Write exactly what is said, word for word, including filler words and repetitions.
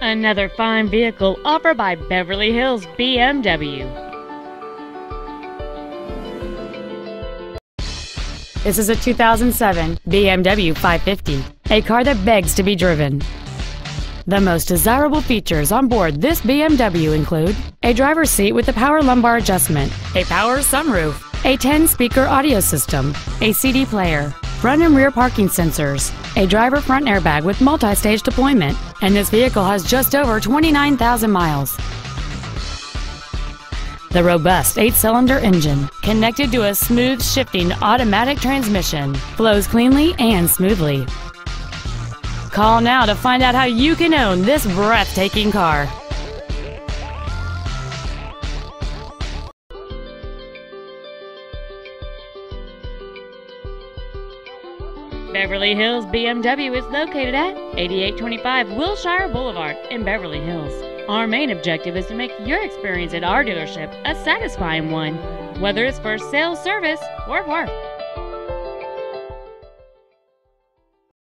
Another fine vehicle offered by Beverly Hills B M W. This is a two thousand seven B M W five fifty, a car that begs to be driven. The most desirable features on board this B M W include a driver's seat with a power lumbar adjustment, a power sunroof, a ten-speaker audio system, a C D player, front and rear parking sensors, a driver front airbag with multi-stage deployment, and this vehicle has just over twenty-nine thousand miles. The robust eight-cylinder engine, connected to a smooth shifting automatic transmission, flows cleanly and smoothly. Call now to find out how you can own this breathtaking car. Beverly Hills B M W is located at eighty-eight twenty-five Wilshire Boulevard in Beverly Hills. Our main objective is to make your experience at our dealership a satisfying one, whether it's for sales, service, or work.